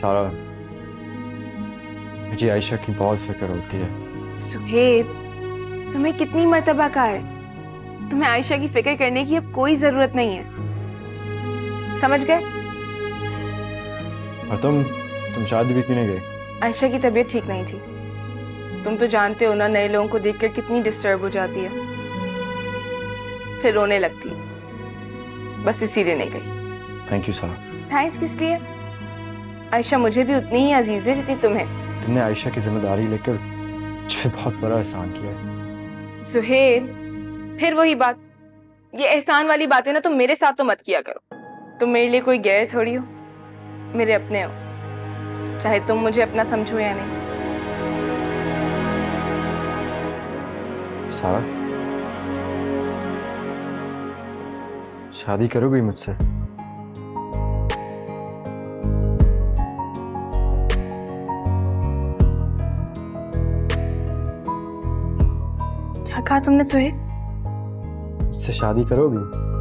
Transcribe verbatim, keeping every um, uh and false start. सारा, मुझे आयशा की बहुत फिक्र होती है। सुहेब, तुम्हें कितनी मर्तबा कहा है, तुम्हें आयशा की फिक्र करने की अब कोई जरूरत नहीं है, समझ गए? और तुम तुम शादी भी क्यों नहीं गए? आयशा की तबीयत ठीक नहीं थी। तुम तो जानते हो ना, नए लोगों को देखकर कितनी डिस्टर्ब हो जाती है, फिर रोने लगती है। बस इसीलिए नहीं गई। थैंक यू सारा। थैंक्स किस लिए? आयशा मुझे भी उतनी ही अजीज है जितनी तुम्हें। तुमने आयशा की जिम्मेदारी लेकर मुझ पे बहुत बड़ा एहसान किया है। सुहेब, फिर वही बात, ये एहसान वाली बातें ना तुम मेरे साथ तो मत किया करो। तुम मेरे लिए कोई गैर थोड़ी हो, मेरे अपने हो, चाहे तुम मुझे अपना समझो या नहीं। सारा, शादी करोगी मुझसे? कहा तुमने? सुहेब, मुझसे शादी करोगी?